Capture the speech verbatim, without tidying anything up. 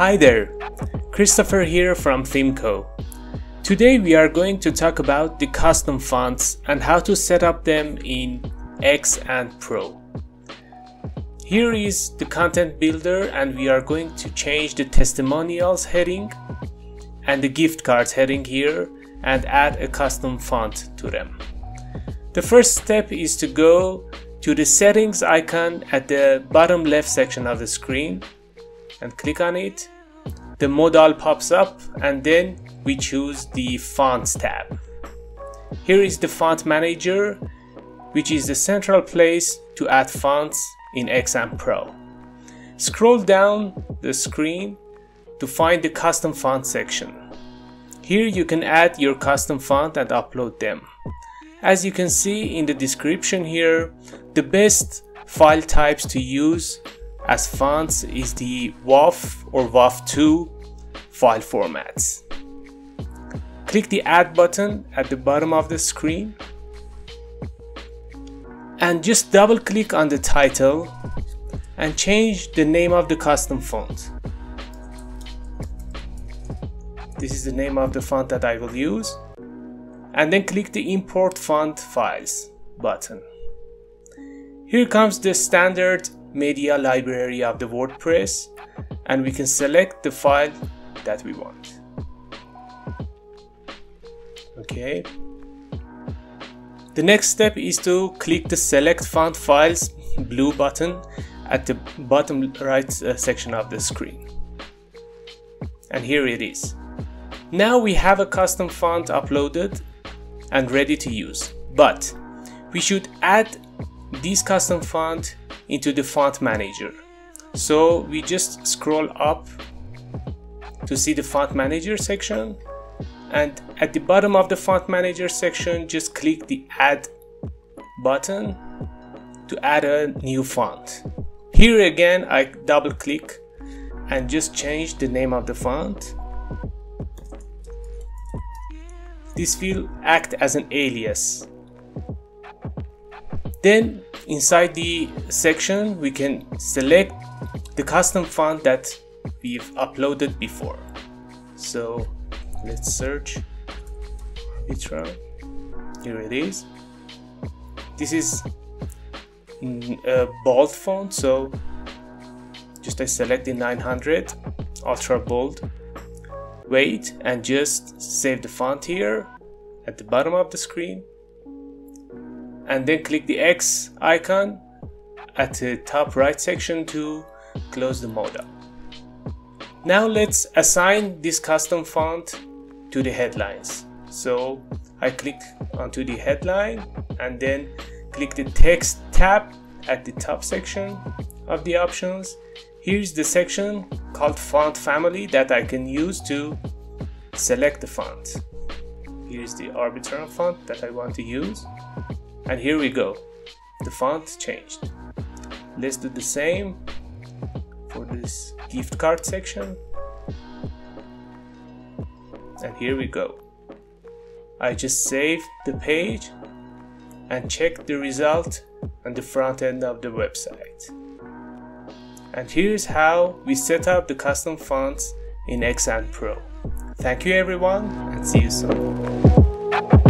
Hi there, Christopher here from ThemeCo. Today we are going to talk about the custom fonts and how to set up them in X and Pro. Here is the content builder, and we are going to change the testimonials heading and the gift cards heading here and add a custom font to them. The first step is to go to the settings icon at the bottom left section of the screen and click on it. The modal pops up and then we choose the fonts tab. Here is the font manager, which is the central place to add fonts in X and Pro. Scroll down the screen to find the custom font section. Here you can add your custom font and upload them. As you can see in the description here, the best file types to use as fonts is the WOFF or WOFF two file formats. Click the Add button at the bottom of the screen and just double click on the title and change the name of the custom font. This is the name of the font that I will use. And then click the Import Font Files button. Here comes the standard media library of the WordPress, and we can select the file that we want. Okay. The next step is to click the Select Font Files blue button at the bottom right section of the screen. And here it is. Now we have a custom font uploaded and ready to use, but we should add this custom font into the font manager. So we just scroll up to see the font manager section, and at the bottom of the font manager section just click the Add button to add a new font. Here again I double click and just change the name of the font. This will act as an alias. Then inside the section we can select the custom font that we've uploaded before. So let's search Arbiteron. Here it is. This is a bold font, so just I select the nine hundred ultra bold. Wait and just save the font here at the bottom of the screen, and then click the X icon at the top right section to close the modal. Now let's assign this custom font to the headlines. So I click onto the headline and then click the Text tab at the top section of the options. Here's the section called Font Family that I can use to select the font. Here's the Arbiteron font that I want to use. And here we go. The font changed. Let's do the same for this gift card section. And here we go. I just saved the page and checked the result on the front end of the website. And here's how we set up the custom fonts in X and Pro. Thank you everyone, and see you soon.